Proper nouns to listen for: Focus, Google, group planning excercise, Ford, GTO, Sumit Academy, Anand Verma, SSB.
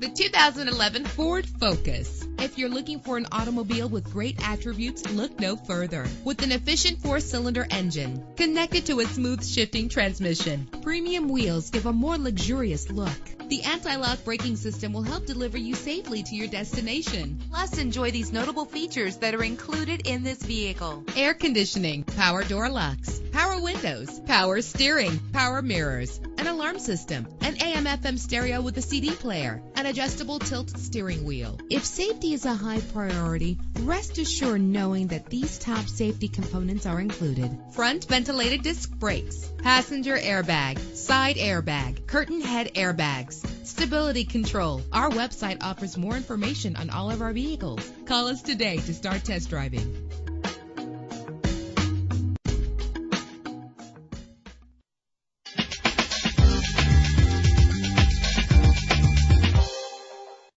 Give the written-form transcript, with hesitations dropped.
today the 2011 Ford Focus. If you're looking for an automobile with great attributes, look no further. With an efficient 4-cylinder engine connected to a smooth shifting transmission, premium wheels give a more luxurious look. The anti-lock braking system will help deliver you safely to your destination. Plus, enjoy these notable features that are included in this vehicle: air conditioning, power door locks, power windows, power steering, power mirrors, an alarm system, an AM/FM stereo with a CD player, an adjustable tilt steering wheel. If safety is a high priority, rest assured knowing that these top safety components are included: front ventilated disc brakes, passenger airbag, side airbag, curtain head airbags, stability control. Our website offers more information on all of our vehicles. Call us today to start test driving.